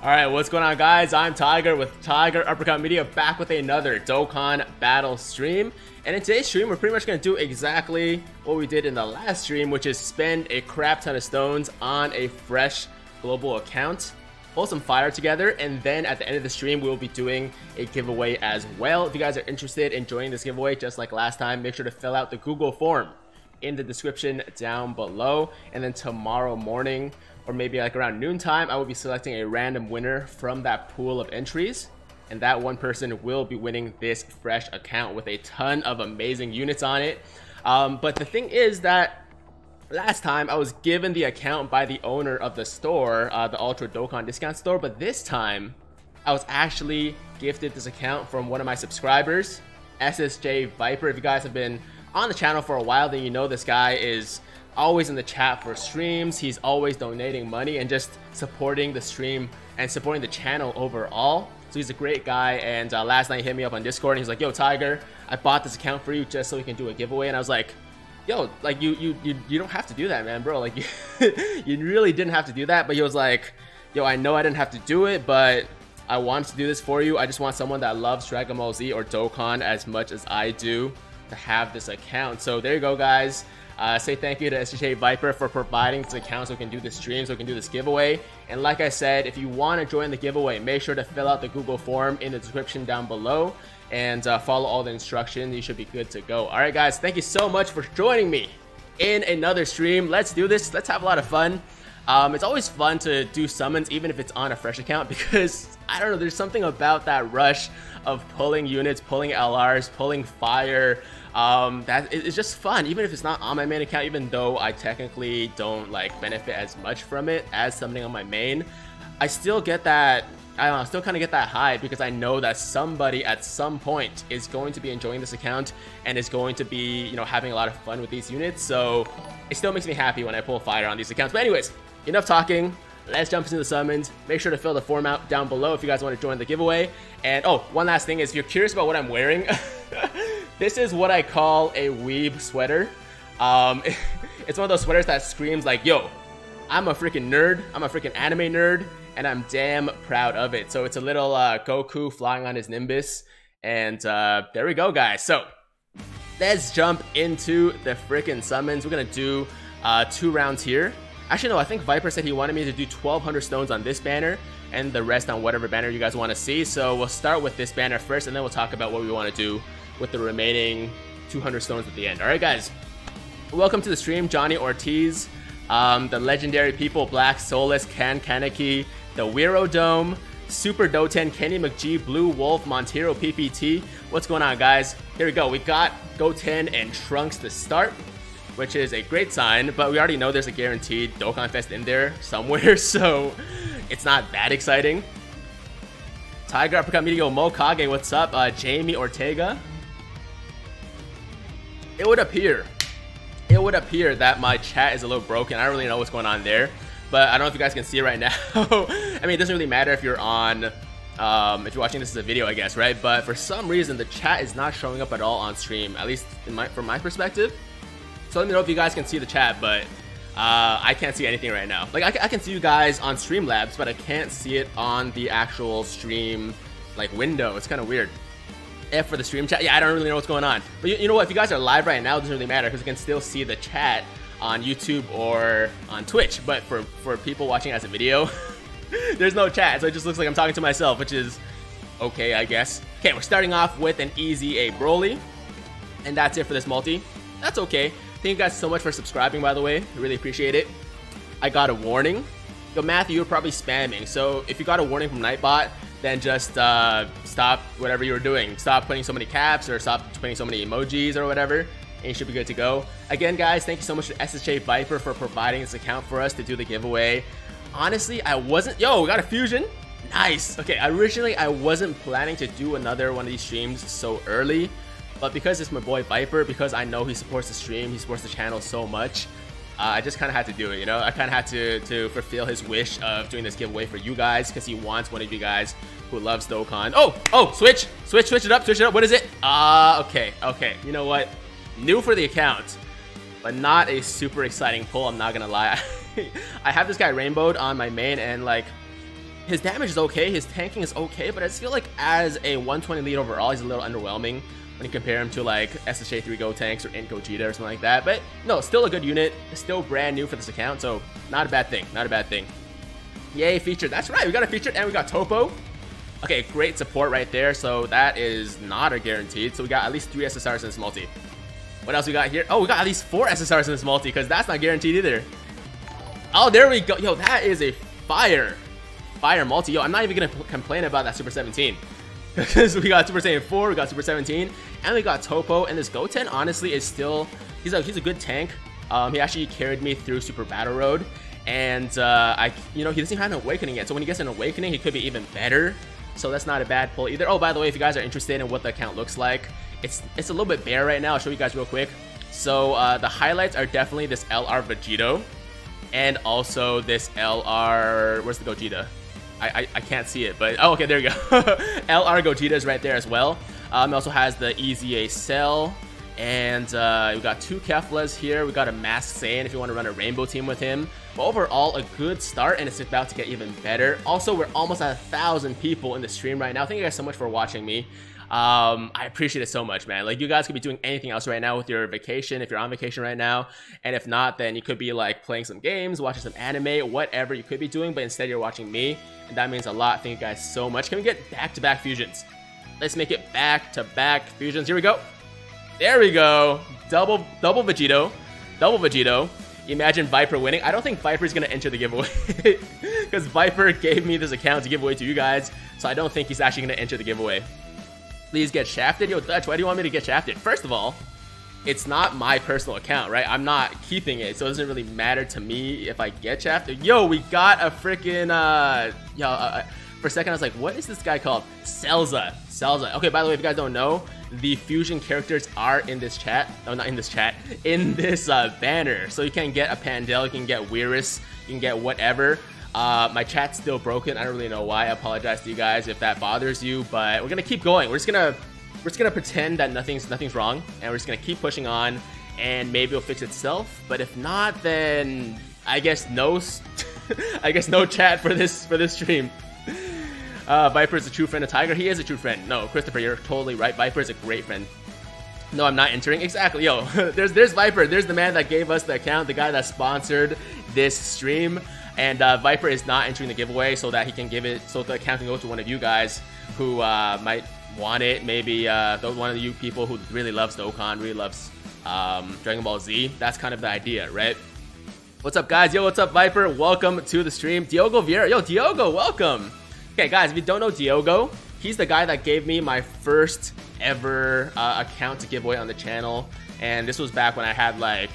Alright, what's going on, guys? I'm Tiger with Tiger Uppercut Media, back with another Dokkan Battle stream. And in today's stream, we're pretty much going to do exactly what we did in the last stream, which is spend a crap ton of stones on a fresh global account, hold some fire together, and then at the end of the stream, we'll be doing a giveaway as well. If you guys are interested in joining this giveaway, just like last time, make sure to fill out the Google form in the description down below. And then tomorrow morning, or maybe like around noontime, I will be selecting a random winner from that pool of entries, and that one person will be winning this fresh account with a ton of amazing units on it. But the thing is that last time I was given the account by the owner of the store, the Ultra Dokkan discount store, but this time I was actually gifted this account from one of my subscribers, SSJ Viper. If you guys have been on the channel for a while, then you know this guy is always in the chat for streams. He's always donating money and just supporting the stream and supporting the channel overall. So he's a great guy, and last night he hit me up on Discord and he's like, yo Tiger, I bought this account for you just so we can do a giveaway. And I was like, yo, like you don't have to do that, man, bro, like you really didn't have to do that. But he was like, yo, I know I didn't have to do it, but I wanted to do this for you. I just want someone that loves Dragon Ball Z or Dokkan as much as I do to have this account. So there you go, guys. Say thank you to SSJ Viper for providing this account so we can do this stream, so we can do this giveaway. And like I said, if you want to join the giveaway, make sure to fill out the Google form in the description down below and follow all the instructions. You should be good to go. All right, guys, thank you so much for joining me in another stream. Let's do this. Let's have a lot of fun. It's always fun to do summons, even if it's on a fresh account, because I don't know, there's something about that rush of pulling units, pulling LRs, pulling fire. That it's just fun, even if it's not on my main account, even though I technically don't like benefit as much from it as something on my main. I still get that, I don't know, I still kind of get that high because I know that somebody at some point is going to be enjoying this account and is going to be, you know, having a lot of fun with these units. So it still makes me happy when I pull fire on these accounts. But anyways, enough talking, let's jump into the summons. Make sure to fill the form out down below if you guys want to join the giveaway. And oh, one last thing is, if you're curious about what I'm wearing, this is what I call a weeb sweater. It's one of those sweaters that screams like, yo, I'm a freaking nerd, I'm a freaking anime nerd, and I'm damn proud of it. So it's a little Goku flying on his Nimbus, and there we go, guys. So let's jump into the freaking summons. We're gonna do 2 rounds here. Actually, no, I think Viper said he wanted me to do 1,200 stones on this banner and the rest on whatever banner you guys want to see. So we'll start with this banner first, and then we'll talk about what we want to do with the remaining 200 stones at the end. All right, guys. Welcome to the stream, Johnny Ortiz, the legendary people, Black, Soulless, Can Kaneki, the Weiro Dome, Super Doten, Kenny McGee, Blue Wolf, Montero PPT. What's going on, guys? Here we go. We got Goten and Trunks to start, which is a great sign, but we already know there's a guaranteed Dokkan Fest in there somewhere, so it's not that exciting. Tiger Uppercut Media, Mo Kage, what's up? Jamie Ortega. It would appear that my chat is a little broken. I don't really know what's going on there, but I don't know if you guys can see it right now. I mean, it doesn't really matter if you're on, if you're watching this as a video, I guess, right? But for some reason, the chat is not showing up at all on stream, at least from my perspective. So let me know if you guys can see the chat, but I can't see anything right now. Like, I can see you guys on Streamlabs, but I can't see it on the actual stream, like, window. It's kind of weird. F for the stream chat. Yeah, I don't really know what's going on. But you know what? If you guys are live right now, it doesn't really matter because you can still see the chat on YouTube or on Twitch. But for people watching as a video, there's no chat. So it just looks like I'm talking to myself, which is okay, I guess. Okay, we're starting off with an easy A Broly. And that's it for this multi. That's okay. Thank you guys so much for subscribing, by the way. I really appreciate it. I got a warning. Yo, Matthew, you're probably spamming. So if you got a warning from Nightbot, then just stop whatever you were doing. Stop putting so many caps or stop putting so many emojis or whatever, and you should be good to go. Again, guys, thank you so much to SSJ Viper for providing this account for us to do the giveaway. Honestly, I wasn't... Yo, we got a fusion. Nice. Okay, originally, I wasn't planning to do another one of these streams so early. But because it's my boy Viper, because I know he supports the stream, he supports the channel so much, I just kind of had to do it, you know? I kind of had to fulfill his wish of doing this giveaway for you guys because he wants one of you guys who loves Dokkan. Oh, switch it up. What is it? Okay. You know what? New for the account, but not a super exciting pull, I'm not going to lie. I have this guy rainbowed on my main, and like, His damage is okay, his tanking is okay, but I just feel like as a 120 lead overall, he's a little underwhelming when you compare him to like SSJ 3 Gotenks or Gogeta or something like that. But no, still a good unit, still brand new for this account, so not a bad thing, not a bad thing. Yay, featured, that's right, we got a featured and we got Topo. Okay, great support right there, so that is not a guaranteed, so we got at least 3 SSRs in this multi. What else we got here? Oh, we got at least 4 SSRs in this multi, because that's not guaranteed either. Oh, there we go. Yo, that is a fire multi. Yo, I'm not even going to complain about that Super 17. Because we got Super Saiyan 4, we got Super 17, and we got Topo. And this Goten, honestly, is still... He's a good tank. He actually carried me through Super Battle Road. And, you know, he doesn't even have an Awakening yet. So when he gets an Awakening, he could be even better. So that's not a bad pull either. Oh, by the way, if you guys are interested in what the account looks like, it's a little bit bare right now. I'll show you guys real quick. So the highlights are definitely this LR Vegito. And also this LR, where's the Gogeta? I can't see it, but oh, okay, there you go. LR Gogeta is right there as well. It also has the EZA Cell, and we got 2 Keflas here. We got a Masked Saiyan if you want to run a rainbow team with him. But overall, a good start, and it's about to get even better. Also, we're almost at 1,000 people in the stream right now. Thank you guys so much for watching me. I appreciate it so much, man. Like, you guys could be doing anything else right now with your vacation, if you're on vacation right now, and if not, then you could be like playing some games, watching some anime, whatever you could be doing, but instead you're watching me, and that means a lot. Thank you guys so much. Can we get back-to-back fusions? Let's make it back-to-back fusions. Here we go. There we go. Double Vegito, double Vegito. Imagine Viper winning. I don't think Viper's gonna enter the giveaway because Viper gave me this account to give away to you guys, so I don't think he's actually gonna enter the giveaway. Please get shafted. Yo, Dutch, why do you want me to get shafted? First of all, it's not my personal account, right? I'm not keeping it, so it doesn't really matter to me if I get shafted. Yo, we got a freaking, for a second I was like, what is this guy called? Celza. Okay, by the way, if you guys don't know, the fusion characters are in this chat. No, not in this chat. In this banner. So you can get a Pandel, you can get Weirus, you can get whatever. My chat's still broken. I don't really know why. I apologize to you guys if that bothers you, but we're gonna keep going. We're just gonna pretend that nothing's wrong, and we're just gonna keep pushing on, and maybe it'll fix itself. But if not, then I guess no, no chat for this stream. Viper is a true friend of Tiger. He is a true friend. No, Christopher, you're totally right. Viper is a great friend. No, I'm not entering. Exactly. Yo, there's Viper. There's the man that gave us the account, the guy that sponsored this stream. And Viper is not entering the giveaway so that he can give it, so the account can go to one of you guys who might want it. Maybe one of you people who really loves Dokkan, really loves Dragon Ball Z. That's kind of the idea, right? What's up, guys? Yo, what's up, Viper? Welcome to the stream. Diogo Vieira. Yo, Diogo, welcome. Okay, guys, if you don't know Diogo, he's the guy that gave me my first ever account to give away on the channel. And this was back when I had like...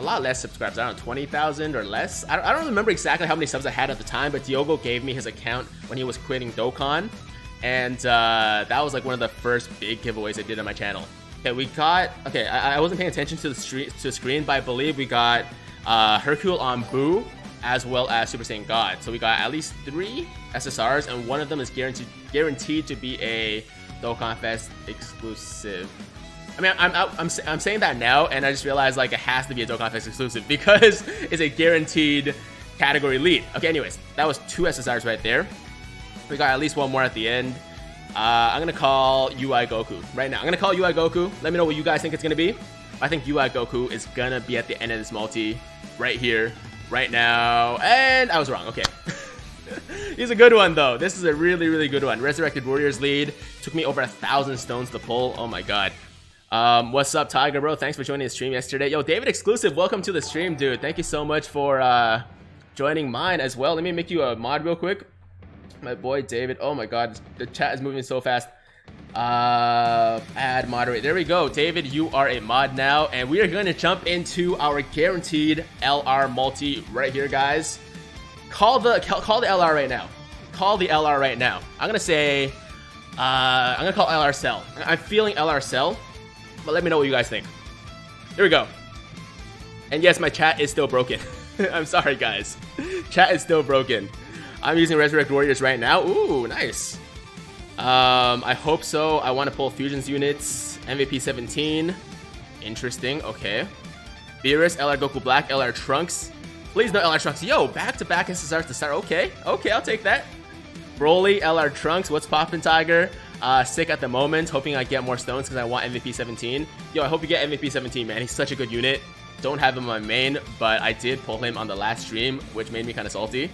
a lot less subscribers. I don't know, 20,000 or less. I don't remember exactly how many subs I had at the time, but Diogo gave me his account when he was quitting Dokkan, and that was like one of the first big giveaways I did on my channel. Okay, we got... okay, I wasn't paying attention to the screen, but I believe we got Hercule on Buu, as well as Super Saiyan God. So we got at least 3 SSRs, and one of them is guaranteed to be a Dokkan Fest exclusive. I mean, I'm saying that now, and I just realized like it has to be a Dokkan Fest exclusive because it's a guaranteed category lead. Okay, anyways, that was 2 SSRs right there. We got at least one more at the end. I'm gonna call UI Goku right now. I'm gonna call UI Goku. Let me know what you guys think it's gonna be. I think UI Goku is gonna be at the end of this multi, right here, right now. And I was wrong. Okay. He's a good one though. This is a really, really good one. Resurrected Warriors lead took me over 1,000 stones to pull. Oh my god. What's up, Tiger, bro? Thanks for joining the stream yesterday. Yo, David Exclusive, welcome to the stream, dude. Thank you so much for joining mine as well. Let me make you a mod real quick. My boy, David. Oh my god, the chat is moving so fast. Add moderate. There we go. David, you are a mod now, and we are going to jump into our guaranteed LR multi right here, guys. Call the LR right now. Call the LR right now. I'm going to say, I'm going to call LR Cell. I'm feeling LR Cell. But let me know what you guys think. Here we go. And yes, my chat is still broken. I'm sorry, guys. Chat is still broken. I'm using Resurrect Warriors right now. Ooh, nice. I hope so. I want to pull Fusions units. MVP 17. Interesting. Okay. Beerus, LR Goku Black, LR Trunks. Please no LR Trunks. Yo, back-to-back SSR to start. Okay, okay, I'll take that. Broly, LR Trunks, what's poppin', Tiger? Sick at the moment, hoping I get more stones because I want MVP 17. Yo, I hope you get MVP 17, man. He's such a good unit. Don't have him on main, but I did pull him on the last stream, which made me kind of salty.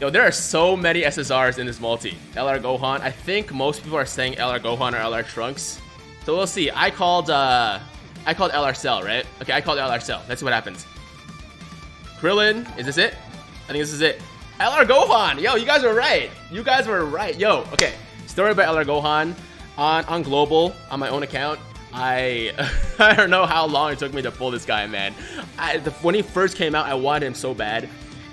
Yo, there are so many SSRs in this multi. LR Gohan. I think most people are saying LR Gohan or LR Trunks. So we'll see. I called LR Cell, right? Okay, I called LR Cell. Let's see what happens. Krillin. Is this it? I think this is it. LR Gohan! Yo, you guys were right! You guys were right! Yo, okay. Story about LR Gohan. On Global, on my own account, I don't know how long it took me to pull this guy, man. When he first came out, I wanted him so bad.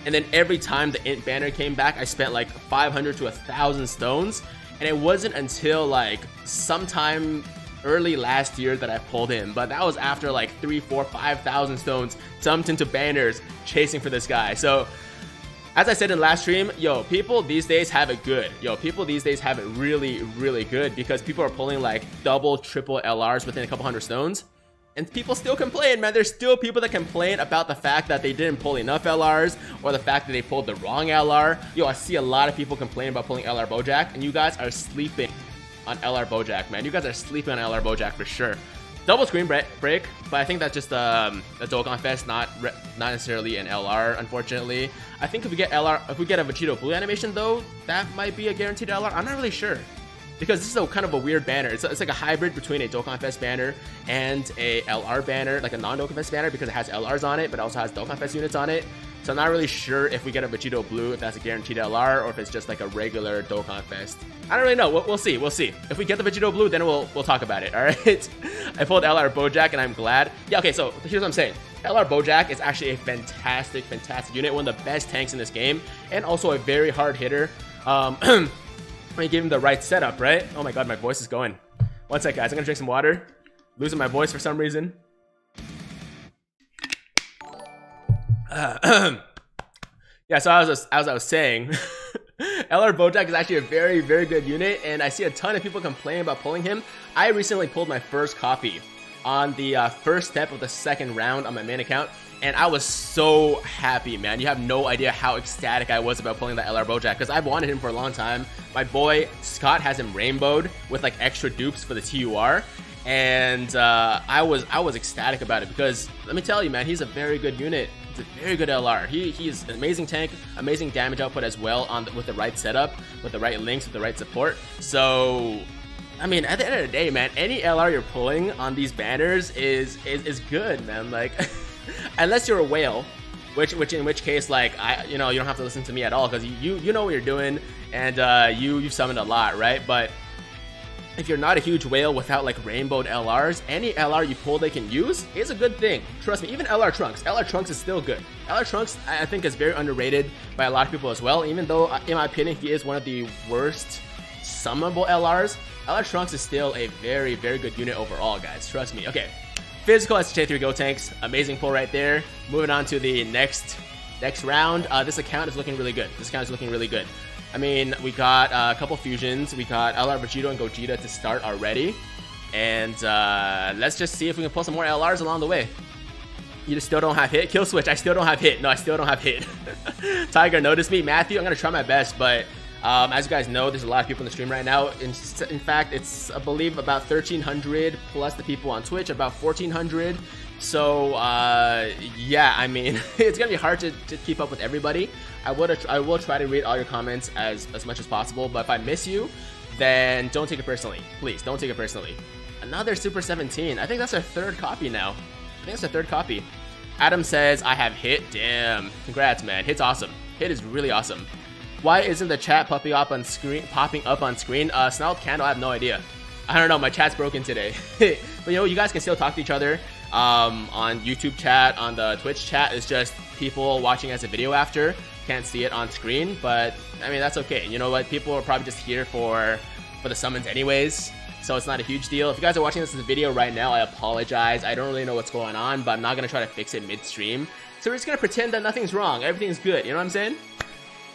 And then every time the int banner came back, I spent like 500 to 1,000 stones. And it wasn't until like sometime early last year that I pulled him. But that was after like 3, 4, 5,000 stones dumped into banners chasing for this guy. So as I said in last stream, yo, people these days have it good. Yo, people these days have it really, really good because people are pulling like double, triple LRs within a couple hundred stones. And people still complain, man. There's still people that complain about the fact that they didn't pull enough LRs or the fact that they pulled the wrong LR. Yo, I see a lot of people complain about pulling LR Bojack, and you guys are sleeping on LR Bojack, man. You guys are sleeping on LR Bojack for sure. Double screen break, but I think that's just a Dokkan Fest, not necessarily an LR, unfortunately. I think if we get a Vegito Blue animation though, that might be a guaranteed LR. I'm not really sure, because this is a kind of a weird banner. It's like a hybrid between a Dokkan Fest banner and a LR banner, like a non-Dokkan Fest banner, because it has LRs on it, but it also has Dokkan Fest units on it. So I'm not really sure if we get a Vegito Blue, if that's a guaranteed LR, or if it's just like a regular Dokkan Fest. I don't really know. We'll see. We'll see. If we get the Vegito Blue, then we'll talk about it, all right? I pulled LR Bojack, and I'm glad. Yeah, okay, so here's what I'm saying. LR Bojack is actually a fantastic, fantastic unit, one of the best tanks in this game, and also a very hard hitter. I gave him the right setup, right? Oh my god, my voice is going. One sec, guys. I'm gonna drink some water. Losing my voice for some reason. Yeah, so as I was saying, LR Bojack is actually a very, very good unit, and I see a ton of people complaining about pulling him. I recently pulled my first copy on the first step of the second round on my main account, and I was so happy, man. You have no idea how ecstatic I was about pulling that LR Bojack, because I've wanted him for a long time. My boy Scott has him rainbowed with like extra dupes for the TUR, and I was ecstatic about it, because let me tell you, man, he's a very good unit. It's a very good LR. He's an amazing tank, amazing damage output as well with the right setup, with the right links, with the right support. So I mean, at the end of the day, man, any LR you're pulling on these banners is good, man. Like, unless you're a whale, in which case, like, you don't have to listen to me at all, because you know what you're doing, and you've summoned a lot, right? But if you're not a huge whale without like rainbowed LRs, any LR you pull they can use is a good thing. Trust me, even LR Trunks. LR Trunks is still good. LR Trunks, I think, is very underrated by a lot of people as well, even though, in my opinion, he is one of the worst summonable LRs. LR Trunks is still a very, very good unit overall, guys. Trust me. Okay. Physical SSJ 3 Gotenks. Amazing pull right there. Moving on to the next round. This account is looking really good. This account is looking really good. I mean, we got a couple fusions. We got LR Vegito and Gogeta to start already. And let's just see if we can pull some more LRs along the way. You just still don't have hit? Kill switch. I still don't have hit. No, I still don't have hit. Tiger, notice me. Matthew, I'm going to try my best. But as you guys know, there's a lot of people in the stream right now. In fact, it's, I believe, about 1,300 plus the people on Twitch, about 1,400. So, yeah, I mean, it's going to be hard to keep up with everybody. I will try to read all your comments as much as possible, but if I miss you, then don't take it personally. Please, don't take it personally. Another Super 17. I think that's our third copy now. I think that's our third copy. Adam says, I have hit. Damn. Congrats, man. Hit's awesome. Hit is really awesome. Why isn't the chat popping up on screen? Snarled Candle, I have no idea. I don't know. My chat's broken today. But you know, you guys can still talk to each other. On YouTube chat, on the Twitch chat, it's just people watching as a video after. Can't see it on screen, but I mean, that's okay. You know what? People are probably just here for the summons anyways, so it's not a huge deal. If you guys are watching this as a video right now, I apologize. I don't really know what's going on, but I'm not going to try to fix it midstream. So we're just going to pretend that nothing's wrong. Everything's good. You know what I'm saying?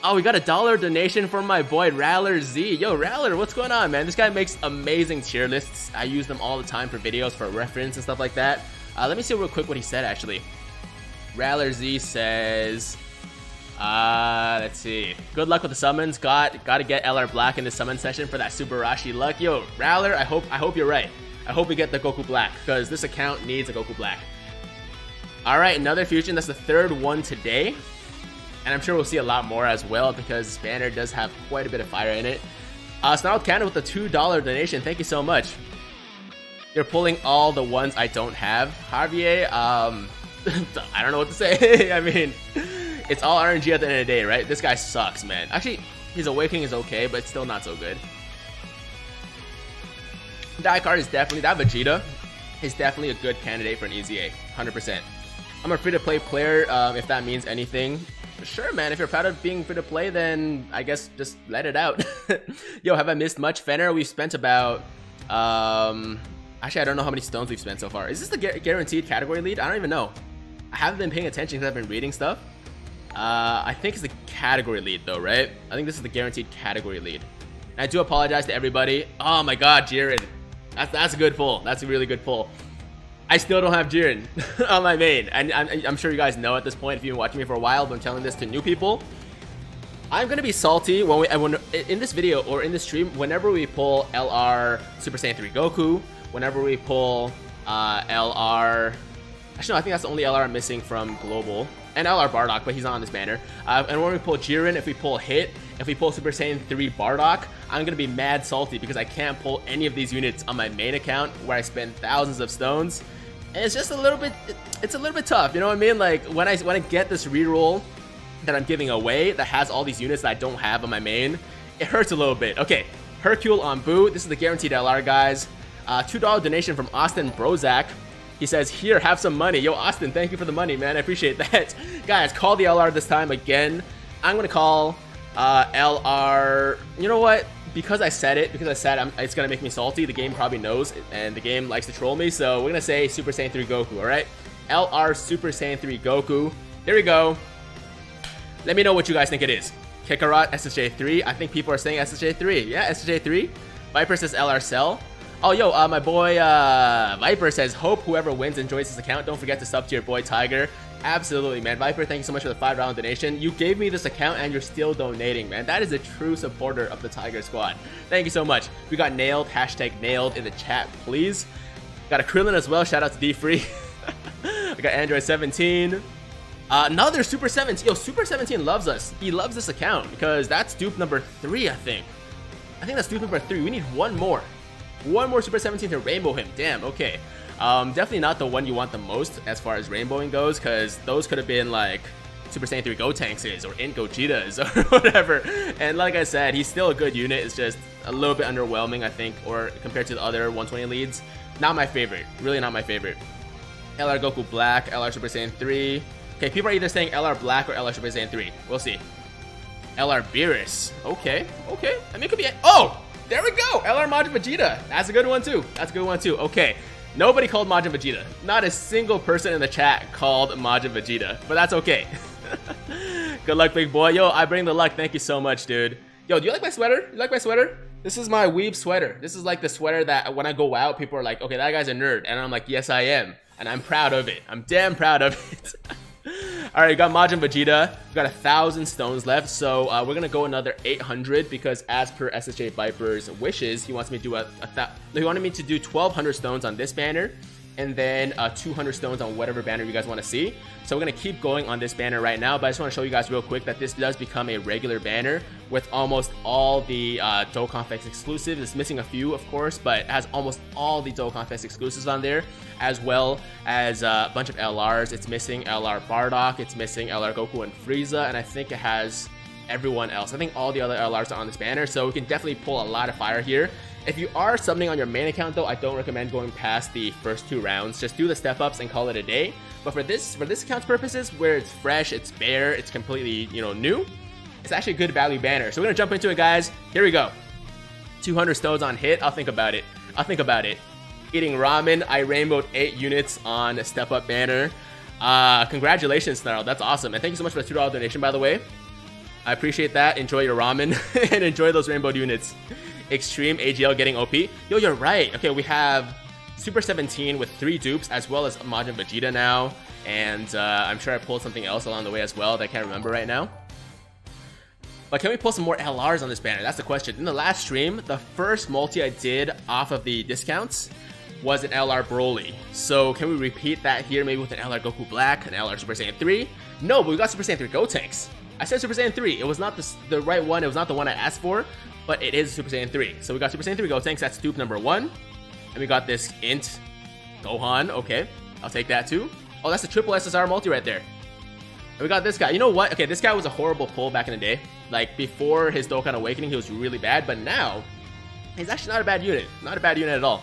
Oh, we got a dollar donation from my boy Rattler Z. Yo, Rattler, what's going on, man? This guy makes amazing tier lists. I use them all the time for videos, for reference and stuff like that. Let me see real quick what he said, actually. Rattler Z says, let's see. Good luck with the summons. Got to get LR Black in the summon session for that Super Rashi luck. Yo, Rattler, I hope you're right. I hope we get the Goku Black, because this account needs a Goku Black. Alright, another fusion. That's the third one today. And I'm sure we'll see a lot more as well, because this banner does have quite a bit of fire in it. Snarled Cannon with the $2 donation. Thank you so much. You're pulling all the ones I don't have. Javier, I don't know what to say. I mean, it's all RNG at the end of the day, right? This guy sucks, man. Actually, his Awakening is okay, but it's still not so good. That card is definitely, that Vegeta is definitely a good candidate for an easy A, 100%. I'm a free-to-play player, if that means anything. Sure, man, if you're proud of being free-to-play, then I guess just let it out. Yo, have I missed much? Fenner, we've spent about, actually, I don't know how many stones we've spent so far. Is this the guaranteed category lead? I don't even know. I haven't been paying attention because I've been reading stuff. I think it's the category lead, though, right? I think this is the guaranteed category lead. And I do apologize to everybody. Oh my god, Jiren. That's a good pull. That's a really good pull. I still don't have Jiren on my main. And I'm sure you guys know at this point, if you've been watching me for a while, but I'm telling this to new people. I'm going to be salty when in this video or in this stream, whenever we pull LR Super Saiyan 3 Goku, whenever we pull LR... Actually, no, I think that's the only LR I'm missing from Global. And LR Bardock, but he's not on this banner. And when we pull Jiren, if we pull Hit, if we pull Super Saiyan 3 Bardock, I'm going to be mad salty because I can't pull any of these units on my main account where I spend thousands of stones. And it's just a little bit... It's a little bit tough, you know what I mean? Like, when I get this reroll that I'm giving away that has all these units that I don't have on my main, it hurts a little bit. Okay, Hercule on Buu. This is the guaranteed LR, guys. $2 donation from Austin Brozak. He says, here, have some money. Yo, Austin, thank you for the money, man. I appreciate that. Guys, call the LR this time again. I'm going to call LR... You know what? Because I said it, it's going to make me salty. The game probably knows, and the game likes to troll me. So we're going to say Super Saiyan 3 Goku, all right? LR Super Saiyan 3 Goku. Here we go. Let me know what you guys think it is. Kikarot, SSJ3. I think people are saying SSJ3. Yeah, SSJ3. Viper says LR Cell. Oh, yo, my boy Viper says, hope whoever wins enjoys this account. Don't forget to sub to your boy Tiger. Absolutely, man. Viper, thank you so much for the $5 donation. You gave me this account and you're still donating, man. That is a true supporter of the Tiger Squad. Thank you so much. We got nailed. Hashtag nailed in the chat, please. Got a Krillin as well. Shout out to D-Free. We got Android 17. Another Super 17. Yo, Super 17 loves us. He loves this account because that's dupe number 3, I think. I think that's dupe number 3. We need one more. One more Super 17 to rainbow him. Damn, okay. Definitely not the one you want the most as far as rainbowing goes, because those could have been like Super Saiyan 3 Gotenks or in Gogetas or whatever. And like I said, he's still a good unit. It's just a little bit underwhelming, I think, or compared to the other 120 leads. Not my favorite. Really not my favorite. LR Goku Black, LR Super Saiyan 3. Okay, people are either saying LR Black or LR Super Saiyan 3. We'll see. LR Beerus. Okay, okay. I mean, it could be... Oh! There we go! LR Majin Vegeta. That's a good one too. That's a good one too. Okay. Nobody called Majin Vegeta. Not a single person in the chat called Majin Vegeta. But that's okay. Good luck, big boy. Yo, I bring the luck. Thank you so much, dude. Yo, do you like my sweater? You like my sweater? This is my weeb sweater. This is like the sweater that when I go out, people are like, okay, that guy's a nerd. And I'm like, yes, I am. And I'm proud of it. I'm damn proud of it. Alright, got Majin Vegeta. We've got 1,000 stones left, so we're going to go another 800 because as per SSJ Viper's wishes, he wants me to do he wanted me to do 1,200 stones on this banner and then 200 stones on whatever banner you guys want to see. So we're going to keep going on this banner right now, but I just want to show you guys real quick that this does become a regular banner with almost all the Dokkan Fest exclusives. It's missing a few, of course, but it has almost all the Dokkan Fest exclusives on there, as well as a bunch of LRs. It's missing LR Bardock, it's missing LR Goku and Frieza, and I think it has everyone else. I think all the other LRs are on this banner, so we can definitely pull a lot of fire here. If you are summoning on your main account though, I don't recommend going past the first 2 rounds. Just do the step-ups and call it a day. But for this account's purposes, where it's fresh, it's bare, it's completely, you know, new, it's actually a good value banner. So we're gonna jump into it, guys. Here we go. 200 stones on Hit. I'll think about it. I'll think about it. Eating ramen. I rainbowed 8 units on a step-up banner. Congratulations, Snarl. That's awesome. And thank you so much for the $2 donation, by the way. I appreciate that. Enjoy your ramen and enjoy those rainbowed units. Extreme AGL getting OP. Yo, you're right. Okay, we have Super 17 with 3 dupes as well as Majin Vegeta now. and I'm sure I pulled something else along the way as well that I can't remember right now. But can we pull some more LRs on this banner? That's the question. In the last stream, the first multi I did off of the discounts was an LR Broly. So can we repeat that here, maybe with an LR Goku Black, an LR Super Saiyan 3? No, but we got Super Saiyan 3 Gotenks. I said Super Saiyan 3. It was not the right one. It was not the one I asked for, but it is Super Saiyan 3. So we got Super Saiyan 3 Gotenks. That's dupe number 1. And we got this Int Gohan. Okay, I'll take that too. Oh, that's a triple SSR multi right there. And we got this guy. You know what? Okay, this guy was a horrible pull back in the day. Like, before his Dokkan Awakening, he was really bad. But now, he's actually not a bad unit. Not a bad unit at all.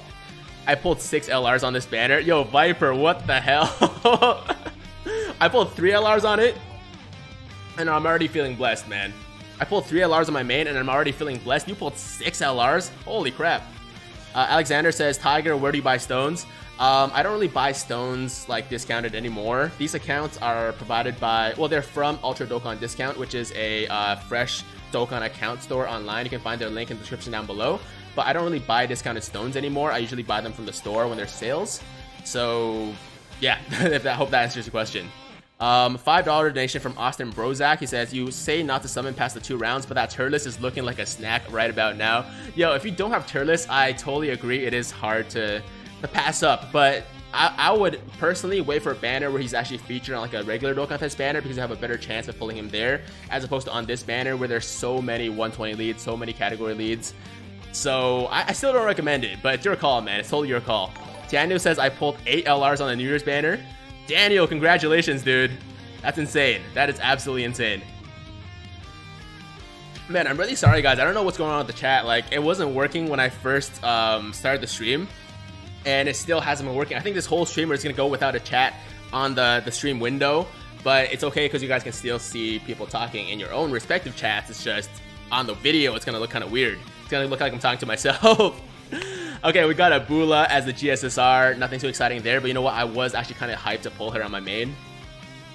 I pulled 6 LRs on this banner. Yo, Viper, what the hell? I pulled 3 LRs on it, and I'm already feeling blessed, man. I pulled 3 LRs on my main, and I'm already feeling blessed. You pulled 6 LRs? Holy crap. Alexander says, Tiger, where do you buy stones? I don't really buy stones like discounted anymore. These accounts are provided by, well, they're from Ultra Dokkan Discount, which is a fresh Dokkan account store online. You can find their link in the description down below. But I don't really buy discounted stones anymore. I usually buy them from the store when there's sales. So yeah, I hope that answers your question. $5 donation from Austin Brozak. He says, you say not to summon past the 2 rounds, but that Turles is looking like a snack right about now. Yo, if you don't have Turles, I totally agree. It is hard to pass up, but I would personally wait for a banner where he's actually featured on like a regular Dokkan Fest banner, because you have a better chance of pulling him there, as opposed to on this banner where there's so many 120 leads, so many category leads. So I still don't recommend it, but it's your call, man. It's totally your call. Daniel says, I pulled 8 LRs on the New Year's banner. Daniel, congratulations, dude. That's insane. That is absolutely insane. Man, I'm really sorry, guys. I don't know what's going on with the chat. Like, it wasn't working when I first started the stream, and it still hasn't been working. I think this whole streamer is going to go without a chat on the stream window, but it's okay because you guys can still see people talking in your own respective chats. It's just on the video, it's going to look kind of weird. It's going to look like I'm talking to myself. Okay, we got a Bula as the GSSR. Nothing too exciting there, but you know what? I was actually kind of hyped to pull her on my main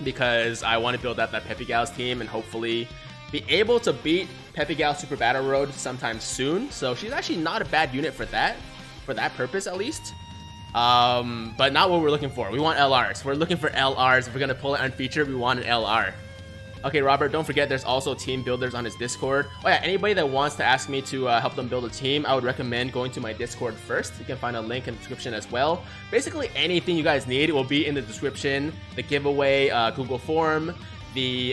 because I want to build up that Peppy Gal's team and hopefully be able to beat Peppy Gal Super Battle Road sometime soon. So she's actually not a bad unit for that purpose at least. But not what we're looking for. We want LRs. We're looking for LRs. If we're going to pull it on feature, we want an LR. Okay, Robert, don't forget there's also team builders on his Discord. Oh yeah, anybody that wants to ask me to help them build a team, I would recommend going to my Discord first. You can find a link in the description as well. Basically anything you guys need will be in the description. The giveaway, Google form, the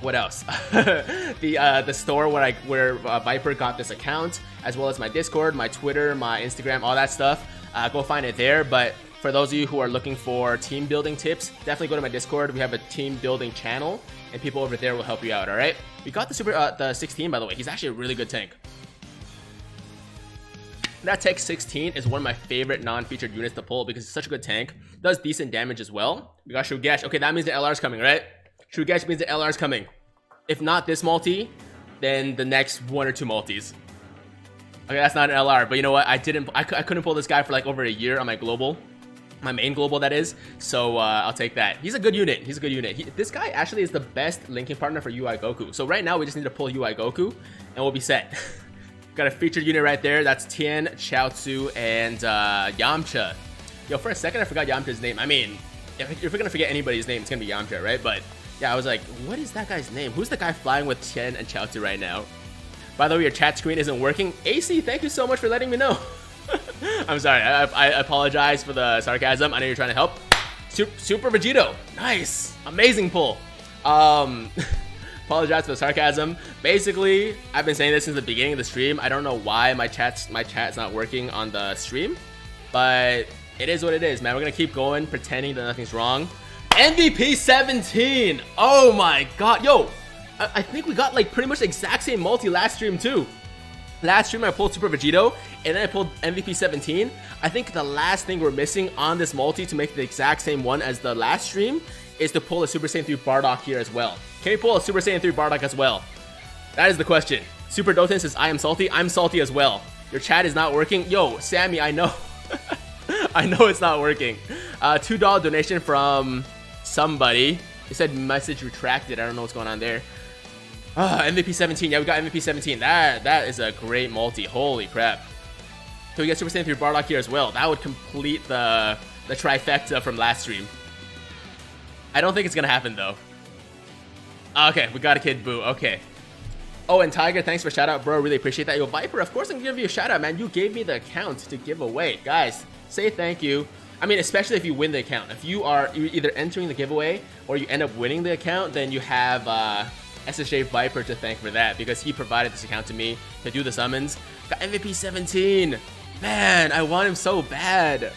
what else? the store where Viper got this account, as well as my Discord, my Twitter, my Instagram, all that stuff. Go find it there. But for those of you who are looking for team building tips, definitely go to my Discord. We have a team building channel, and people over there will help you out. All right. We got the the 16, by the way. He's actually a really good tank. That Tech 16 is one of my favorite non-featured units to pull because it's such a good tank. Does decent damage as well. We got Shugesh. Okay, that means the LR is coming, right? Shugesh means the LR is coming. If not this multi, then the next 1 or 2 multis. Okay, that's not an LR, but you know what? I couldn't pull this guy for like over a year on my global. My main global, that is. So I'll take that. He's a good unit. He's a good unit. This guy actually is the best linking partner for UI Goku. So right now we just need to pull UI Goku and we'll be set. Got a featured unit right there. That's Tien, Chaozu, and Yamcha. Yo, for a second I forgot Yamcha's name. I mean, if we're gonna forget anybody's name, it's gonna be Yamcha, right? But yeah, I was like, what is that guy's name? Who's the guy flying with Tien and Chaozu right now? By the way, your chat screen isn't working. AC, thank you so much for letting me know. I'm sorry. I apologize for the sarcasm. I know you're trying to help. Super Vegito. Nice. Amazing pull. Apologize for the sarcasm. Basically, I've been saying this since the beginning of the stream. I don't know why my chat's not working on the stream, but it is what it is, man. We're going to keep going, pretending that nothing's wrong. MVP 17. Oh my God. Yo, I think we got like pretty much the exact same multi last stream too. Last stream I pulled Super Vegito, and then I pulled MVP 17. I think the last thing we're missing on this multi to make the exact same one as the last stream is to pull a Super Saiyan 3 Bardock here as well. Can we pull a Super Saiyan 3 Bardock as well? That is the question. Super Doten says, I am salty. I'm salty as well. Your chat is not working. Yo, Sammy, I know. I know it's not working. $2 donation from somebody. It said message retracted. I don't know what's going on there. MVP 17. Yeah, we got MVP 17. That is a great multi. Holy crap. So we get Super Saiyan 3 Bardock here as well. That would complete the trifecta from last stream. I don't think it's gonna happen though. Okay, we got a kid Buu. Okay. Oh, and Tiger, thanks for shout out, bro. Really appreciate that. Yo, Viper, of course I'm gonna give you a shout out, man. You gave me the account to give away. Guys, say thank you. I mean, especially if you win the account. If you are either entering the giveaway or you end up winning the account, then you have SSJ Viper to thank for that, because he provided this account to me to do the summons. Got MVP 17. Man, I want him so bad.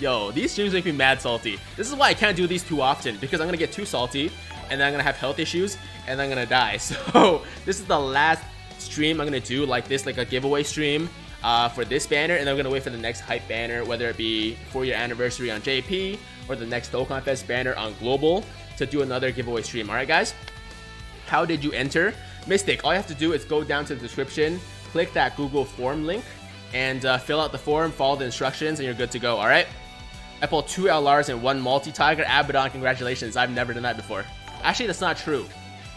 Yo, these streams make me mad salty. This is why I can't do these too often, because I'm gonna get too salty, and then I'm gonna have health issues, and then I'm gonna die. So this is the last stream I'm gonna do like this, like a giveaway stream for this banner, and I'm gonna wait for the next hype banner, whether it be 4-year anniversary on JP or the next Dokkan Fest banner on Global, to do another giveaway stream. All right, guys. How did you enter? Mystic, all you have to do is go down to the description, click that Google form link, and fill out the form, follow the instructions, and you're good to go. All right. I pulled 2 LRs and 1 multi-tiger. Abaddon, congratulations. I've never done that before. Actually, that's not true.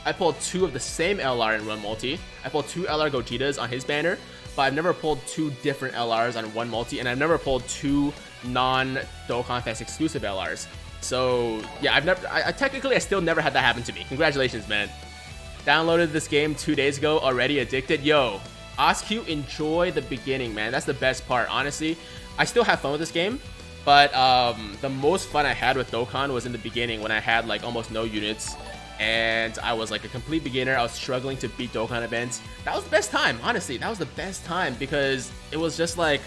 I pulled 2 of the same LR and 1 multi. I pulled 2 LR Gogetas on his banner, but I've never pulled 2 different LRs on 1 multi, and I've never pulled 2 non-Dokkan Fest exclusive LRs. So yeah, I've never, I still never had that happen to me. Congratulations, man. Downloaded this game 2 days ago, already addicted. Yo, OsQ, enjoy the beginning, man. That's the best part, honestly. I still have fun with this game. But the most fun I had with Dokkan was in the beginning, when I had like almost no units and I was like a complete beginner. I was struggling to beat Dokkan events. That was the best time, honestly. That was the best time, because it was just like,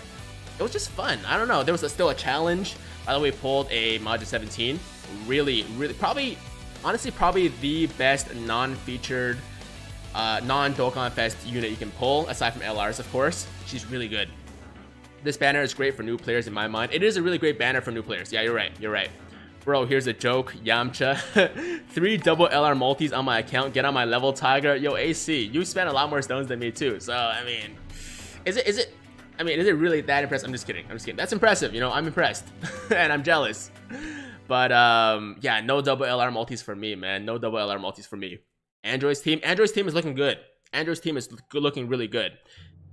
it was just fun. I don't know. There was still a challenge. By the way, we pulled a Majin 17. Really, really, probably, honestly, probably the best non-featured, non-Dokkan Fest unit you can pull, aside from LRs, of course. She's really good. This banner is great for new players in my mind. It is a really great banner for new players. Yeah, you're right. You're right. Bro, here's a joke. Yamcha. 3 double LR multis on my account. Get on my level, Tiger. Yo, AC, you spent a lot more stones than me too. So, I mean, is it really that impressive? I'm just kidding. That's impressive. You know, I'm impressed and I'm jealous. But yeah, no double LR multis for me, man. No double LR multis for me. Android's team. Android's team is looking good. Android's team is looking really good.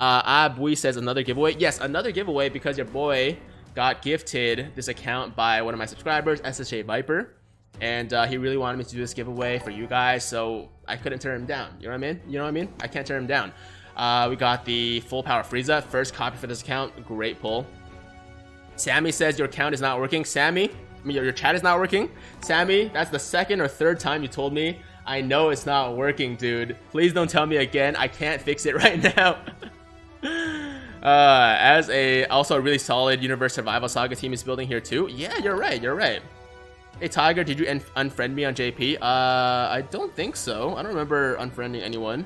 Abui says another giveaway. Yes, another giveaway, because your boy got gifted this account by one of my subscribers, SSJ Viper, and he really wanted me to do this giveaway for you guys, so I couldn't turn him down. You know what I mean? I can't turn him down. We got the full power Frieza, first copy for this account. Great pull. Sammy says your account is not working. Sammy, I mean, your chat is not working. Sammy, that's the 2nd or 3rd time you told me. I know it's not working, dude. Please don't tell me again. I can't fix it right now. As also a really solid universe survival saga team is building here too. Yeah, you're right, you're right. Hey Tiger, did you unfriend me on JP? I don't think so. I don't remember unfriending anyone.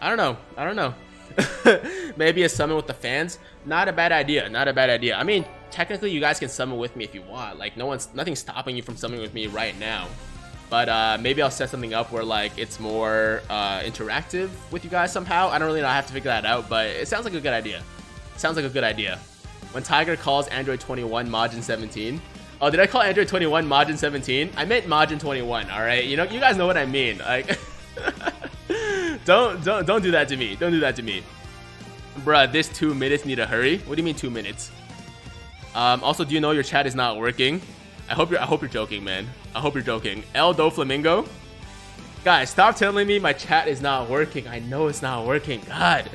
I don't know. Maybe a summon with the fans. Not a bad idea, not a bad idea. I mean, technically you guys can summon with me if you want. Like, nothing's stopping you from summoning with me right now. But maybe I'll set something up where like it's more interactive with you guys somehow. I don't really know. I have to figure that out, but it sounds like a good idea. When Tiger calls Android 21 Majin 17. Oh, did I call Android 21 Majin 17? I meant Majin 21, all right? You know, you guys know what I mean. Like, don't do that to me. Don't do that to me. Bruh, this 2 minutes need a hurry. What do you mean 2 minutes? Also, do you know your chat is not working? I hope you're joking, man. I hope you're joking. El Doflamingo. Guys, stop telling me my chat is not working. I know it's not working. God.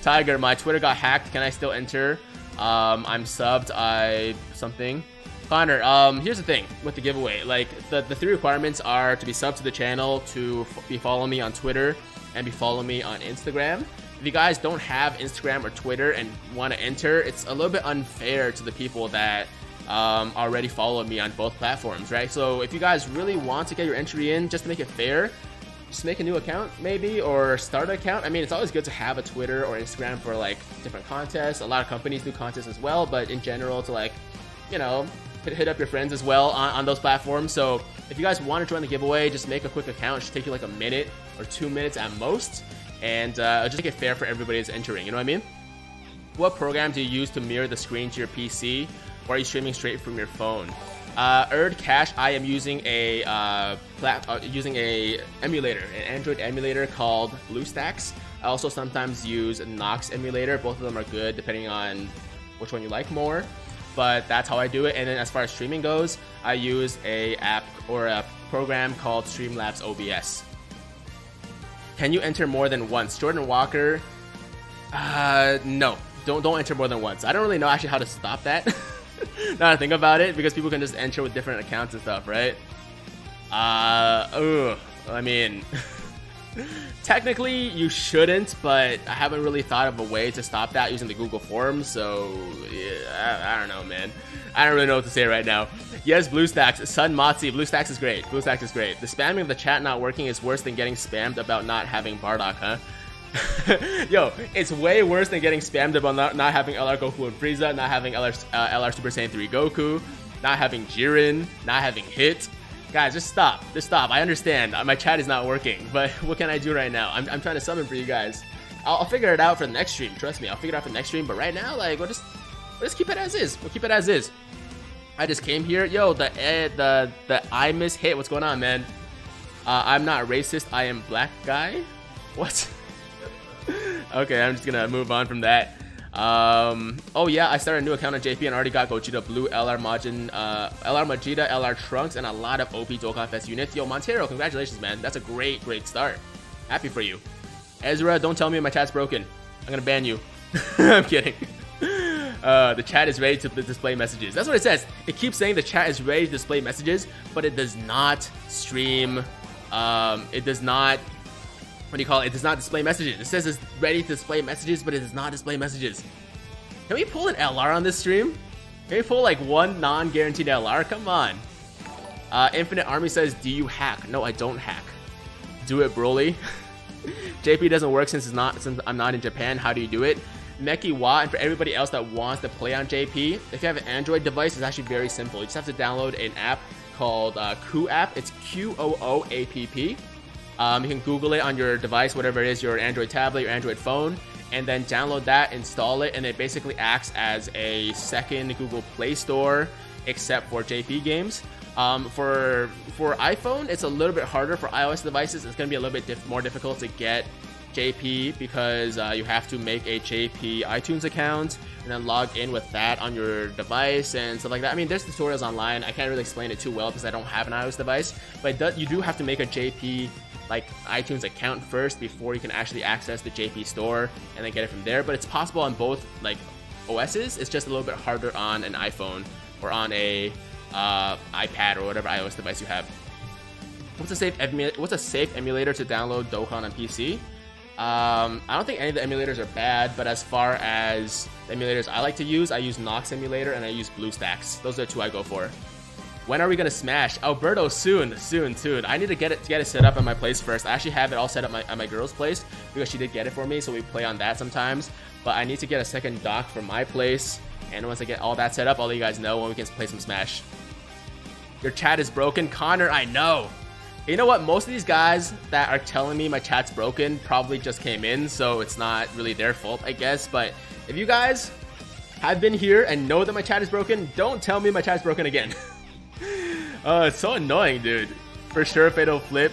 Tiger, my Twitter got hacked. Can I still enter? I'm subbed. I something. Connor, here's the thing with the giveaway. Like, the 3 requirements are to be subbed to the channel, to be following me on Twitter, and be following me on Instagram. If you guys don't have Instagram or Twitter and want to enter, it's a little bit unfair to the people that already followed me on both platforms, right? So if you guys really want to get your entry in, just to make it fair, just make a new account maybe, or start an account. I mean, it's always good to have a Twitter or Instagram for like different contests. A lot of companies do contests as well, but in general to, like, you know, hit up your friends as well on those platforms. So if you guys want to join the giveaway, just make a quick account. It should take you like a minute or 2 minutes at most, and just make it fair for everybody that's entering. You know what I mean? What program do you use to mirror the screen to your PC? Or are you streaming straight from your phone? Erd Cash, I am using a emulator, an Android emulator called BlueStacks. I also sometimes use Nox emulator. Both of them are good depending on which one you like more. but that's how I do it. And then as far as streaming goes, I use a app or a program called Streamlabs OBS. Can you enter more than once? Jordan Walker, no, don't enter more than once. I don't really know actually how to stop that. Now that I think about it, because people can just enter with different accounts and stuff, right? I mean, technically you shouldn't, but I haven't really thought of a way to stop that using the Google Forms, so yeah, I don't know, man. I don't really know what to say right now. Yes, BlueStacks, Sun Matsi, BlueStacks is great. BlueStacks is great. The spamming of the chat not working is worse than getting spammed about not having Bardock, huh? Yo, it's way worse than getting spammed about not having LR Goku and Frieza, not having LR Super Saiyan 3 Goku, not having Jiren, not having Hit. Guys, just stop. Just stop. I understand. My chat is not working, but what can I do right now? I'm trying to summon for you guys. I'll figure it out for the next stream. Trust me, I'll figure it out for the next stream. But right now, like, we'll just keep it as is. We'll keep it as is. I just came here. Yo, the I miss Hit. What's going on, man? I'm not racist. I am black guy. What? Okay, I'm just gonna move on from that. Oh yeah, I started a new account on JP and already got Gogeta Blue, LR Majin, LR Vegeta, LR Trunks, and a lot of OP Dokkan Fest units. Yo, Montero, congratulations, man. That's a great, great start. Happy for you. Ezra, don't tell me my chat's broken. I'm gonna ban you. I'm kidding. The chat is ready to display messages. That's what it says. It keeps saying the chat is ready to display messages, but it does not stream. It does not... What do you call it? It does not display messages. It says it's ready to display messages, but it does not display messages. Can we pull an LR on this stream? Can we pull like one non-guaranteed LR? Come on. Infinite Army says, do you hack? No, I don't hack. Do it, Broly. JP doesn't work since I'm not in Japan. How do you do it? Meki Wa, and for everybody else that wants to play on JP, if you have an Android device, it's actually very simple. You just have to download an app called Qoo app. It's QOOAPP. You can Google it on your device, whatever it is, your Android tablet, your Android phone, and then download that, install it, and it basically acts as a second Google Play Store, except for JP games. For iPhone, it's a little bit harder. For iOS devices, it's going to be a little bit more difficult to get JP because you have to make a JP iTunes account and then log in with that on your device and stuff like that. I mean, there's tutorials online. I can't really explain it too well because I don't have an iOS device, but you do have to make a JP like iTunes account first before you can actually access the JP store and then get it from there. But it's possible on both like OS's. It's just a little bit harder on an iPhone or on a iPad or whatever iOS device you have. What's a safe emulator to download Dokkan on PC? I don't think any of the emulators are bad, but as far as the emulators I like to use, I use Nox emulator and I use BlueStacks. Those are the two I go for. When are we gonna smash? Alberto, soon. I need to get it set up at my place first. I actually have it all set up at my girl's place because she did get it for me, so we play on that sometimes. But I need to get a second dock from my place, and once I get all that set up, I'll let you guys know when we can play some Smash. Your chat is broken, Connor. I know. You know what? Most of these guys that are telling me my chat's broken probably just came in, so it's not really their fault, I guess. But if you guys have been here and know that my chat is broken, don't tell me my chat's broken again. It's so annoying, dude. For sure, Fatal Flip.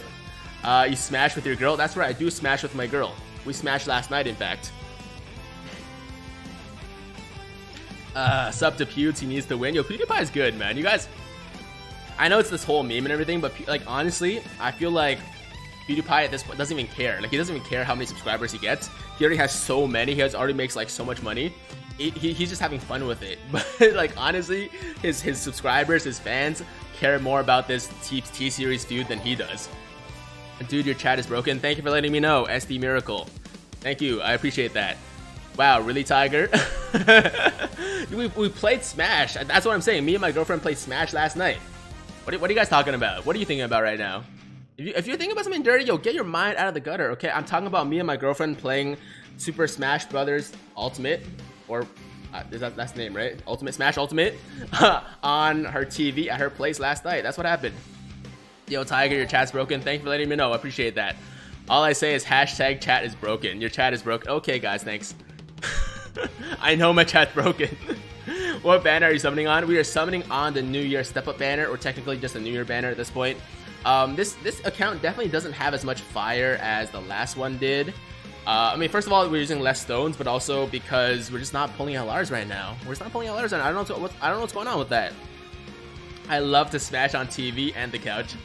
You smash with your girl? That's right, I do smash with my girl. We smashed last night, in fact. Sub to Pewds, he needs to win. Yo, PewDiePie is good, man. You guys... I know it's this whole meme and everything, but like honestly, I feel like PewDiePie at this point doesn't even care. Like, he doesn't even care how many subscribers he gets. He already has so many. He already makes like so much money. He's just having fun with it. But like honestly, his subscribers, his fans care more about this T-Series feud than he does. Dude, your chat is broken. Thank you for letting me know, SD Miracle. Thank you, I appreciate that. Wow, really, Tiger? we played Smash. That's what I'm saying. Me and my girlfriend played Smash last night. What are you guys talking about? What are you thinking about right now? If you're thinking about something dirty, yo, get your mind out of the gutter, okay? I'm talking about me and my girlfriend playing Super Smash Bros Ultimate, or that's the name, right? Ultimate Smash Ultimate on her TV at her place last night. That's what happened. Yo, Tiger, your chat's broken. Thank you for letting me know. I appreciate that. All I say is hashtag chat is broken. Your chat is broken. Okay, guys, thanks. I know my chat's broken. What banner are you summoning on? We are summoning on the New Year Step Up banner, or technically just a New Year banner at this point. This account definitely doesn't have as much fire as the last one did. I mean, first of all, we're using less stones, but also because we're just not pulling LRs right now. We're just not pulling LRs right now. I don't know what's going on with that. I love to smash on TV and the couch.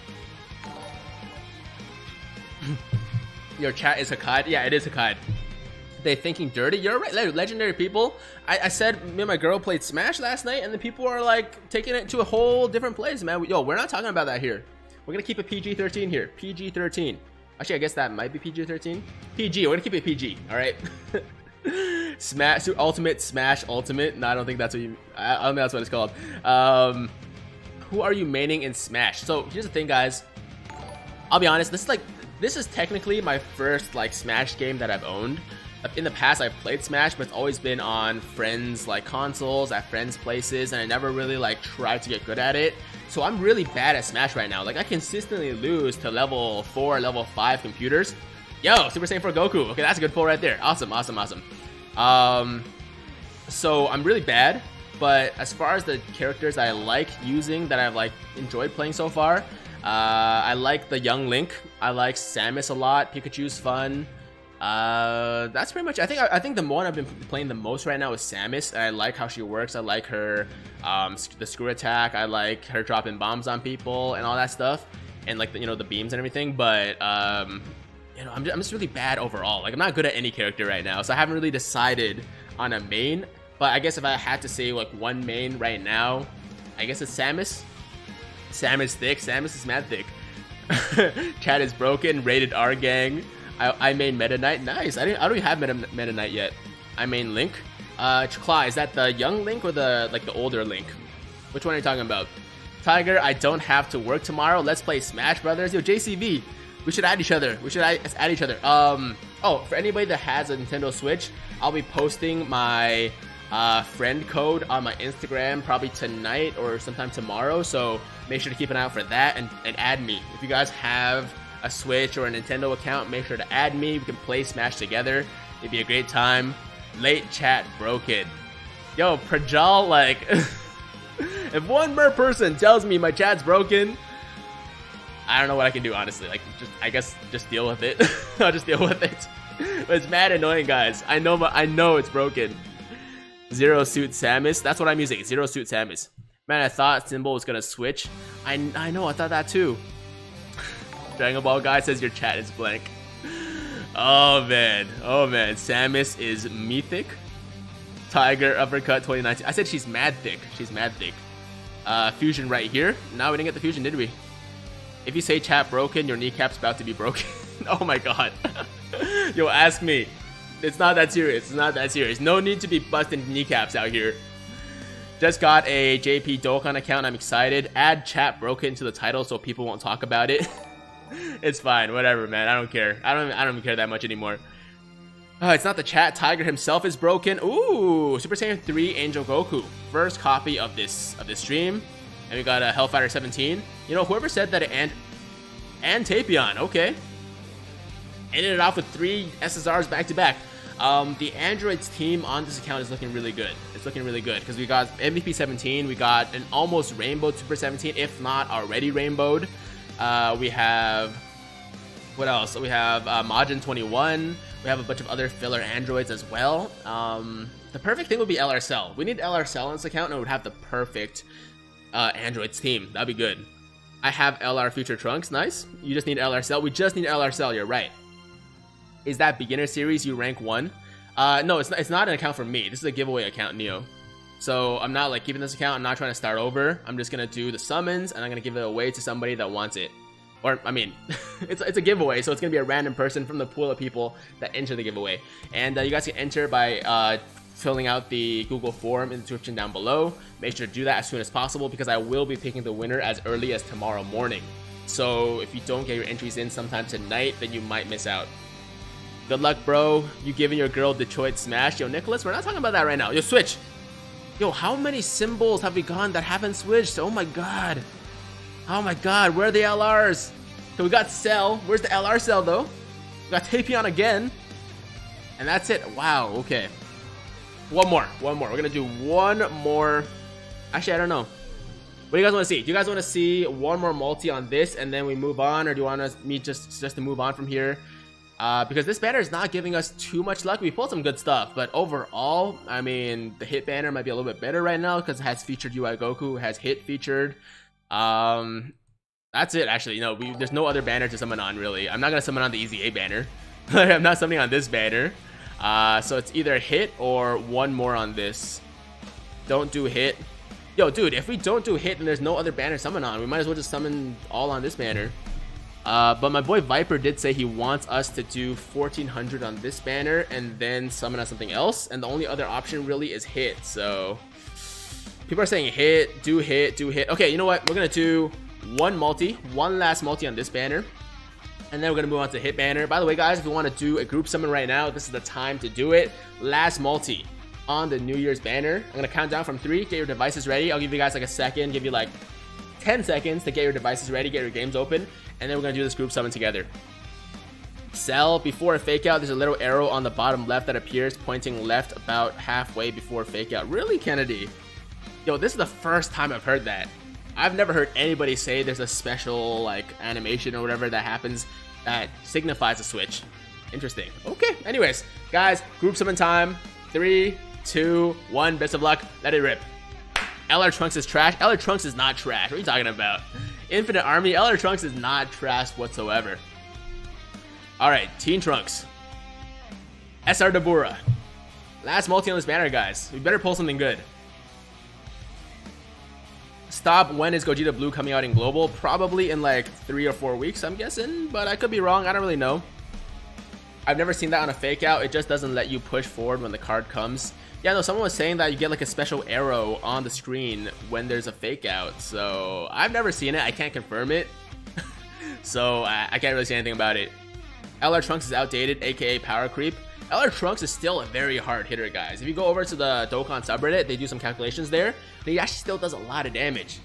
Your chat is Hakad. Yeah, it is Hakad. They thinking dirty. You're right, legendary people. I said me and my girl played Smash last night, and the people are like taking it to a whole different place, man. Yo, we're not talking about that here. We're gonna keep it PG-13 here. PG-13. Actually, I guess that might be PG-13. PG. We're gonna keep it PG. All right. Smash Ultimate. Smash Ultimate. No, I don't think that's what you. I don't think that's what it's called. Who are you maining in Smash? So here's the thing, guys. I'll be honest. This is technically my first like Smash game that I've owned. In the past, I've played Smash, but it's always been on friends' like consoles, at friends' places, and I never really like tried to get good at it. So I'm really bad at Smash right now. Like I consistently lose to level 4, level 5 computers. Yo, Super Saiyan 4 Goku. Okay, that's a good pull right there. Awesome, awesome, awesome. So I'm really bad, but as far as the characters I like using that I've like enjoyed playing so far, I like the Young Link. I like Samus a lot. Pikachu's fun. That's pretty much. I think the one I've been playing the most right now is Samus. I like how she works. I like her the screw attack. I like her dropping bombs on people and all that stuff, and like the, you know, the beams and everything. But you know, I'm just really bad overall. Like I'm not good at any character right now, so I haven't really decided on a main. But I guess if I had to say like one main right now, I guess it's Samus. Samus thick. Samus is mad thick. Chat is broken. Rated R gang. I main Meta Knight. Nice. I don't even have Meta Knight yet. I main Link. Chakla, is that the young Link or the like the older Link? Which one are you talking about? Tiger, I don't have to work tomorrow. Let's play Smash Brothers. Yo, JCV, we should add each other. Let's add each other. Oh, for anybody that has a Nintendo Switch, I'll be posting my friend code on my Instagram probably tonight or sometime tomorrow. So make sure to keep an eye out for that and add me if you guys have a Switch or a Nintendo account. Make sure to add me. We can play Smash together. It'd be a great time. Late chat broken. Yo, Prajal, like if one more person tells me my chat's broken, I don't know what I can do, honestly. Like I guess just deal with it. I'll just deal with it. But it's mad annoying, guys. I know it's broken. Zero Suit Samus. That's what I'm using. Zero Suit Samus. Man, I thought Symbol was gonna switch. I know, I thought that too. Dragon Ball guy says your chat is blank. Oh man, oh man. Samus is me thick. Tiger Uppercut 2019. I said she's mad thick. She's mad thick. Fusion right here. No, we didn't get the fusion, did we? If you say chat broken, your kneecap's about to be broken. Oh my god. Yo, ask me. It's not that serious. It's not that serious. No need to be busting kneecaps out here. Just got a JP Dokkan account. I'm excited. Add chat broken to the title so people won't talk about it. It's fine, whatever, man. I don't care. I don't even care that much anymore. Oh, it's not the chat. Tiger himself is broken. Ooh, Super Saiyan 3 Angel Goku. First copy of this stream, and we got a Hellfighter 17. You know, whoever said that and Tapion. Okay. Ended it off with 3 SSRs back to back. The Androids team on this account is looking really good. It's looking really good because we got MVP 17. We got an almost rainbowed Super 17, if not already rainbowed. We have, what else? We have Majin 21. We have a bunch of other filler androids as well. The perfect thing would be LR Cell. We need LR Cell on this account, and it would have the perfect androids team. That'd be good. I have LR Future Trunks. Nice. You just need LR Cell. We just need LR Cell. You're right. Is that beginner series? You rank 1? No, it's not an account for me. This is a giveaway account, Neo. So I'm not like keeping this account. I'm not trying to start over. I'm just gonna do the summons and I'm gonna give it away to somebody that wants it. Or I mean, it's a giveaway, so it's gonna be a random person from the pool of people that enter the giveaway. And you guys can enter by filling out the Google form in the description down below. Make sure to do that as soon as possible because I will be picking the winner as early as tomorrow morning. So if you don't get your entries in sometime tonight, then you might miss out. Good luck, bro. You giving your girl Detroit Smash? Yo, Nicholas, we're not talking about that right now. Yo, Switch. Yo, how many symbols have we gone that haven't switched? Oh my god. Oh my god, where are the LRs? So we got Cell. Where's the LR Cell though? We got Tapion again. And that's it. Wow, okay. One more. We're gonna do one more. Actually, I don't know. What do you guys want to see? Do you guys want to see one more multi on this and then we move on, or do you want me just to move on from here? Because this banner is not giving us too much luck. We pulled some good stuff, but overall, I mean, the Hit banner might be a little bit better right now because it has featured UI Goku, has Hit featured. That's it, actually. No, there's no other banner to summon on, really. I'm not going to summon on the Easy A banner. I'm not summoning on this banner. So it's either Hit or one more on this. Don't do Hit. Yo, dude, if we don't do Hit and there's no other banner summon on, we might as well just summon all on this banner. But my boy Viper did say he wants us to do 1400 on this banner and then summon on something else, and the only other option really is Hit. So people are saying Hit, do Hit, do Hit. Okay, you know what, we're gonna do one last multi on this banner, and then we're gonna move on to Hit banner. By the way, guys, if you want to do a group summon right now, this is the time to do it. Last multi on the New Year's banner. I'm gonna count down from 3. Get your devices ready. I'll give you guys like a second, give you like 10 seconds to get your devices ready, get your games open, and then we're gonna do this group summon together. Cell, before a fake out, there's a little arrow on the bottom left that appears pointing left about halfway before fake out. Really, Kennedy? Yo, this is the first time I've heard that. I've never heard anybody say there's a special like animation or whatever that happens that signifies a switch. Interesting. Okay, anyways, guys, group summon time. 3, 2, 1, best of luck, let it rip. LR Trunks is trash. LR Trunks is not trash. What are you talking about? Infinite Army. LR Trunks is not trash whatsoever. Alright, Teen Trunks. SR Dabura. Last multi on this banner, guys. We better pull something good. Stop. When is Gogeta Blue coming out in global? Probably in like 3 or 4 weeks, I'm guessing. But I could be wrong. I don't really know. I've never seen that on a fake out. It just doesn't let you push forward when the card comes. Yeah, no, someone was saying that you get like a special arrow on the screen when there's a fake out. So I've never seen it. I can't confirm it. So I can't really say anything about it. LR Trunks is outdated, aka power creep. LR Trunks is still a very hard hitter, guys. If you go over to the Dokkan subreddit, they do some calculations there. He actually still does a lot of damage.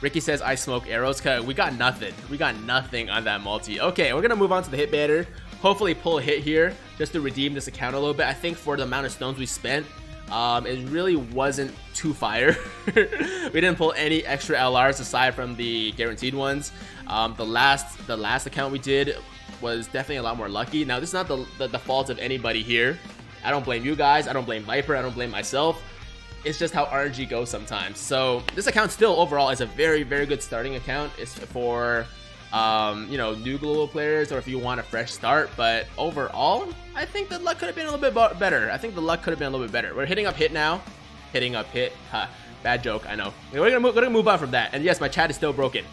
Ricky says, I smoke arrows. Cause we got nothing. We got nothing on that multi. Okay, we're going to move on to the Hit banner. Hopefully pull a Hit here just to redeem this account a little bit. I think for the amount of stones we spent, it really wasn't too fire. We didn't pull any extra LRs aside from the guaranteed ones. The last account we did was definitely a lot more lucky. Now, this is not the fault of anybody here. I don't blame you guys. I don't blame Viper. I don't blame myself. It's just how RNG goes sometimes. So this account still overall is a very, very good starting account. It's for, you know, new global players, or if you want a fresh start. But overall, I think the luck could have been a little bit better. We're hitting up Hit now. Huh, bad joke, I know. We're gonna move on from that. And yes, my chat is still broken.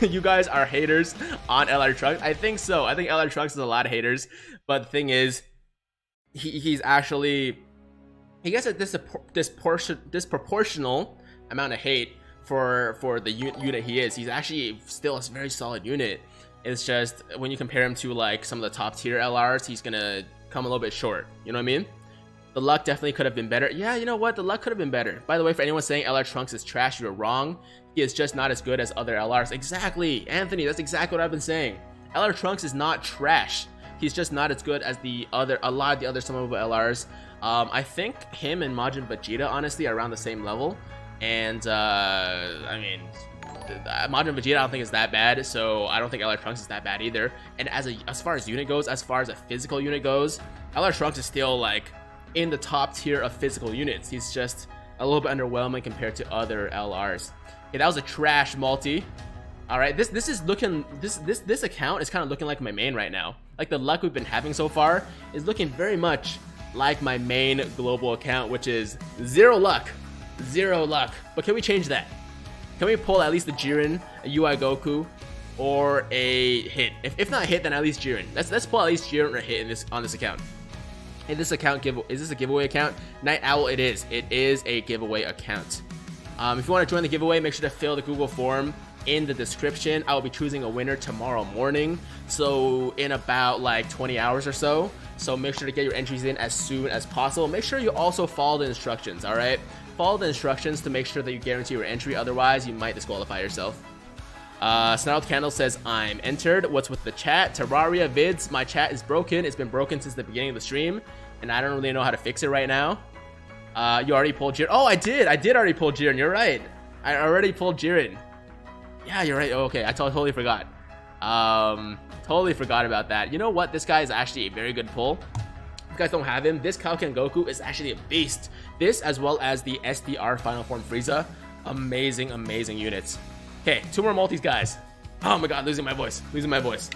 You guys are haters on LR Trunks. I think so. I think LR Trunks is a lot of haters. But the thing is, he's actually... He gets a disproportional amount of hate for the unit he is. He's actually still a very solid unit. It's just when you compare him to like some of the top tier LRs, he's gonna come a little bit short. You know what I mean? The luck definitely could have been better. Yeah, you know what? The luck could have been better. By the way, for anyone saying LR Trunks is trash, you're wrong. He is just not as good as other LRs. Exactly, Anthony. That's exactly what I've been saying. LR Trunks is not trash. He's just not as good as a lot of the other summable LRs. I think him and Majin Vegeta, honestly, are around the same level. And, I mean, Majin Vegeta I don't think is that bad, so I don't think LR Trunks is that bad either. And as far as unit goes, as far as a physical unit goes, LR Trunks is still, like, in the top tier of physical units. He's just a little bit underwhelming compared to other LRs. Okay, that was a trash multi. All right, this is looking, this account is kind of looking like my main right now. Like, the luck we've been having so far is looking very much like my main global account, which is zero luck. But can we change that? Can we pull at least the Jiren, a UI Goku, or a Hit? If not Hit, then at least Jiren. Let's pull at least Jiren or Hit on this account. And this account is this a giveaway account? Night Owl, it is. It is a giveaway account. If you want to join the giveaway, make sure to fill the Google form in the description. I'll be choosing a winner tomorrow morning, so in about like 20 hours or so. So make sure to get your entries in as soon as possible. Make sure you also follow the instructions. All right, follow the instructions to make sure that you guarantee your entry, otherwise you might disqualify yourself. Snarled Candle says I'm entered. What's with the chat? Terraria vids, my chat is broken. It's been broken since the beginning of the stream and I don't really know how to fix it right now. You already pulled Jiren. Oh, I did already pull Jiren. You're right. I already pulled Jiren. Yeah, you're right. Oh, okay, I totally forgot. Totally forgot about that. You know what? This guy is actually a very good pull. If you guys don't have him, this Kaioken Goku is actually a beast. This, as well as the SDR Final Form Frieza. Amazing, amazing units. Okay, two more multis, guys. Oh my god, losing my voice. Losing my voice.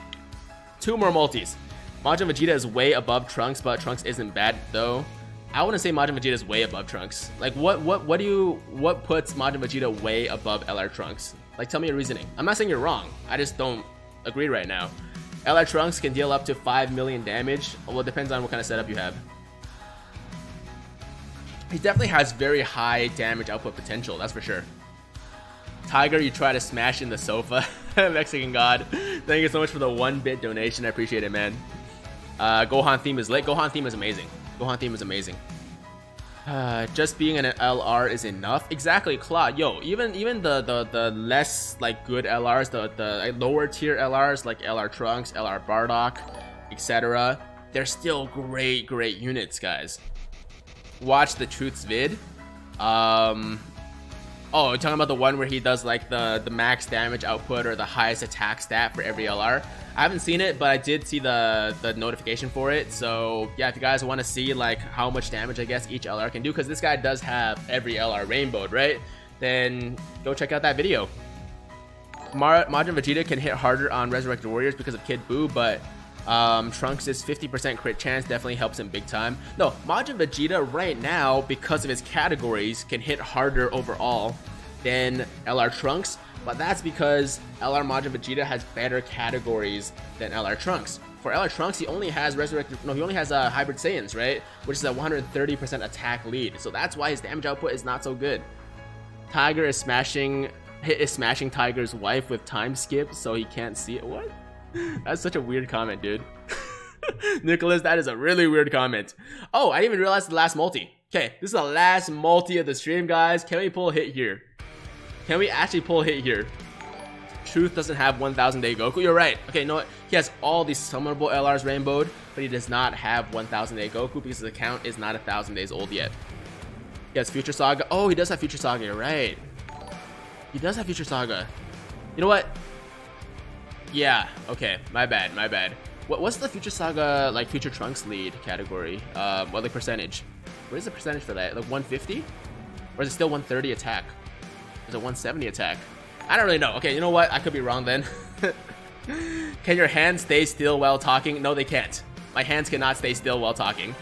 Two more multis. Majin Vegeta is way above Trunks, but Trunks isn't bad, though. I wouldn't say Majin Vegeta is way above Trunks. Like, what puts Majin Vegeta way above LR Trunks? Like, tell me your reasoning. I'm not saying you're wrong. I just don't agree right now. LR Trunks can deal up to 5 million damage. Well, it depends on what kind of setup you have. He definitely has very high damage output potential, that's for sure. Tiger, you try to smash in the sofa. Mexican God, thank you so much for the 1-bit donation. I appreciate it, man. Gohan theme is lit. Gohan theme is amazing. Gohan theme is amazing. Just being an LR is enough. Exactly, Claw. Yo, even the less like good LRs, the lower tier LRs like LR Trunks, LR Bardock, etc. They're still great units, guys. Watch the Truth's vid. Oh, you're talking about the one where he does like the max damage output or the highest attack stat for every LR. I haven't seen it, but I did see the notification for it. So yeah, if you guys want to see like how much damage I guess each LR can do, because this guy does have every LR rainbowed, right? Then go check out that video. Majin Vegeta can hit harder on Resurrected Warriors because of Kid Buu, but Trunks' 50% crit chance definitely helps him big time. No, Majin Vegeta right now, because of his categories, can hit harder overall than LR Trunks, but that's because LR Majin Vegeta has better categories than LR Trunks. For LR Trunks, he only has Hybrid Saiyans, right? Which is a 130% attack lead, so that's why his damage output is not so good. Tiger is smashing Tiger's wife with time skip, so he can't see it. What? That's such a weird comment, dude. Nicholas, that is a really weird comment. Oh, I didn't even realize the last multi. Okay, this is the last multi of the stream, guys. Can we pull a hit here? Can we actually pull a hit here? Truth doesn't have 1000 Day Goku. You're right. Okay, you know what? He has all these summonable LRs rainbowed, but he does not have 1000 Day Goku because his account is not 1000 days old yet. He has Future Saga. Oh, he does have Future Saga. You're right. He does have Future Saga. You know what? Yeah, okay, my bad. What's the Future Saga, like Future Trunks lead category? Well, the percentage. What is the percentage for that? Like 150? Or is it still 130 attack? Is it 170 attack? I don't really know. Okay, you know what? I could be wrong then. Can your hands stay still while talking? No, they can't. My hands cannot stay still while talking.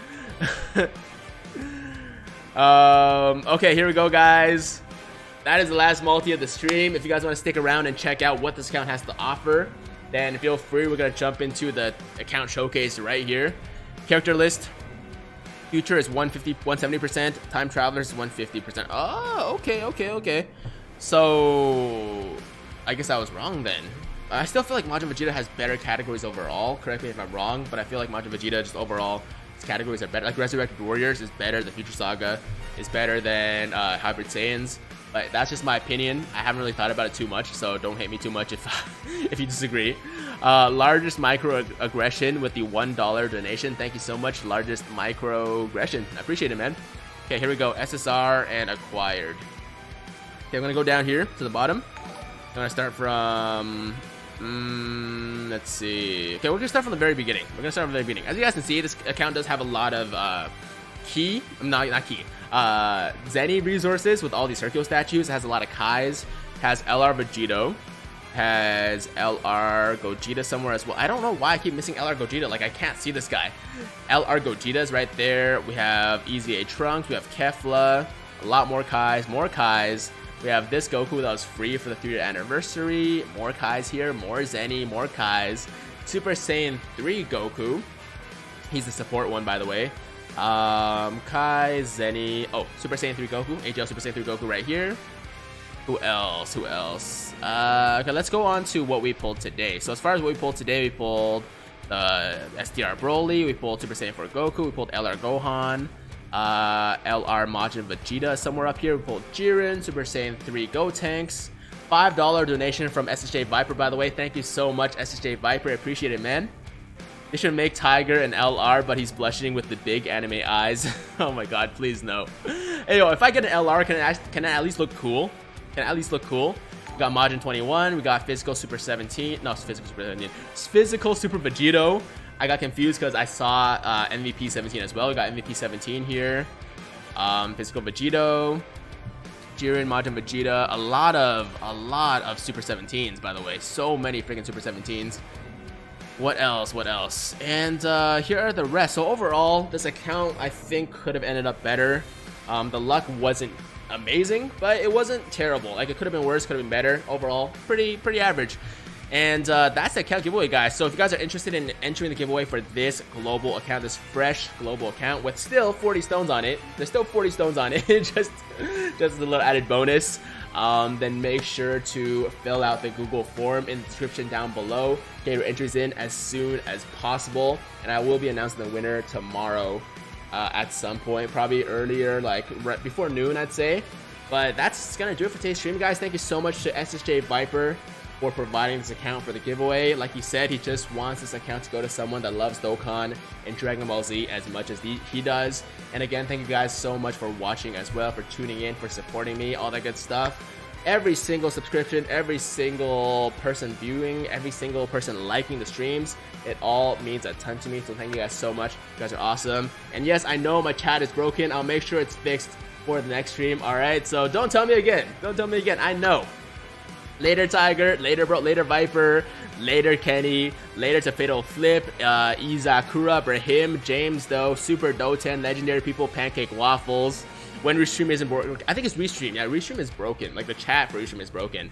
Okay, here we go, guys. That is the last multi of the stream. If you guys want to stick around and check out what this account has to offer, then feel free. We're going to jump into the account showcase right here. Character list. Future is 170%. Time Travelers is 150%. Oh, okay. So, I guess I was wrong then. I still feel like Majin Vegeta has better categories overall. Correct me if I'm wrong, but I feel like Majin Vegeta just overall, his categories are better. Like Resurrected Warriors is better. The Future Saga is better than Hybrid Saiyans. But that's just my opinion. I haven't really thought about it too much, so don't hate me too much if you disagree. Largest microaggression with the $1 donation. Thank you so much. Largest microaggression. I appreciate it, man. Okay, here we go. SSR and acquired. Okay, I'm gonna go down here to the bottom. I'm gonna start from. Let's see. Okay, we're gonna start from the very beginning. As you guys can see, this account does have a lot of Zenny resources with all these Hercule statues. It has a lot of Kais. It has LR Vegito. It has LR Gogeta somewhere as well. I don't know why I keep missing LR Gogeta. Like, I can't see this guy. LR Gogeta is right there. We have Easy A Trunks. We have Kefla. A lot more Kais. We have this Goku that was free for the 3-year anniversary. More Kais here. More Zenny. More Kais. Super Saiyan 3 Goku. He's the support one, by the way. Kai, Zenny, oh, Super Saiyan 3 Goku, AGL Super Saiyan 3 Goku right here. Who else? Okay, let's go on to what we pulled today. So as far as what we pulled today, we pulled the SDR Broly, we pulled Super Saiyan 4 Goku, we pulled LR Gohan, LR Majin Vegeta somewhere up here, we pulled Jiren, Super Saiyan 3 Gotenks, $5 donation from SSJ Viper, by the way. Thank you so much, SSJ Viper, appreciate it, man. They should make Tiger an LR, but he's blushing with the big anime eyes. Oh my god, please no. Hey yo, if I get an LR, can I at least look cool? Can I at least look cool? We got Majin 21, we got Physical Super 17, no, Physical Super 17, Physical Super Vegito. I got confused because I saw MVP 17 as well. We got MVP 17 here. Physical Vegito, Jiren, Majin Vegeta, a lot of Super 17s, by the way. So many freaking Super 17s. What else? What else? And here are the rest. So overall, this account I think could have ended up better. The luck wasn't amazing, but it wasn't terrible. Like, it could have been worse, could have been better. Overall, pretty average. And that's the account giveaway, guys. So if you guys are interested in entering the giveaway for this global account, this fresh global account with still 40 stones on it, there's still 40 stones on it, just as a little added bonus, then make sure to fill out the Google form in the description down below. Get your entries in as soon as possible, and I will be announcing the winner tomorrow at some point, probably earlier, like right before noon, I'd say. But that's gonna do it for today's stream, guys. Thank you so much to SSJ Viper for providing this account for the giveaway. Like he said, he just wants this account to go to someone that loves Dokkan and Dragon Ball Z as much as he does. And again, thank you guys so much for watching as well, for tuning in, for supporting me, all that good stuff. Every single subscription, every single person viewing, every single person liking the streams, it all means a ton to me. So thank you guys so much. You guys are awesome. And yes, I know my chat is broken. I'll make sure it's fixed for the next stream, all right? So don't tell me again. Don't tell me again. I know. Later Tiger, later bro, later Viper, later Kenny, later to Fatal Flip, Izakura, Brahim, James Doe, Super Doten, Legendary People, Pancake Waffles. When Restream isn't broken, I think it's Restream. Yeah, Restream is broken. Like, the chat for Restream is broken.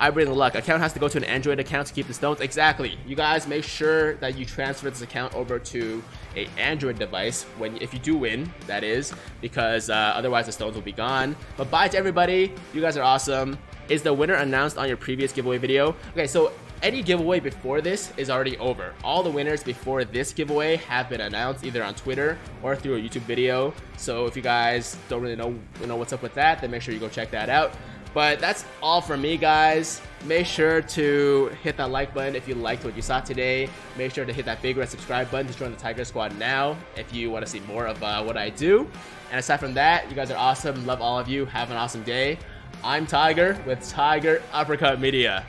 I bring the luck. Account has to go to an Android account to keep the stones. Exactly. You guys make sure that you transfer this account over to an Android device when, if you do win, that is, because otherwise the stones will be gone. But bye to everybody. You guys are awesome. Is the winner announced on your previous giveaway video? Okay, so any giveaway before this is already over. All the winners before this giveaway have been announced either on Twitter or through a YouTube video. So if you guys don't really know what's up with that, then make sure you go check that out. But that's all from me, guys. Make sure to hit that like button if you liked what you saw today. Make sure to hit that big red subscribe button to join the Tiger Squad now if you want to see more of what I do. And aside from that, you guys are awesome. Love all of you. Have an awesome day. I'm Tiger with Tiger Uppercut Media,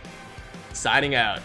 signing out.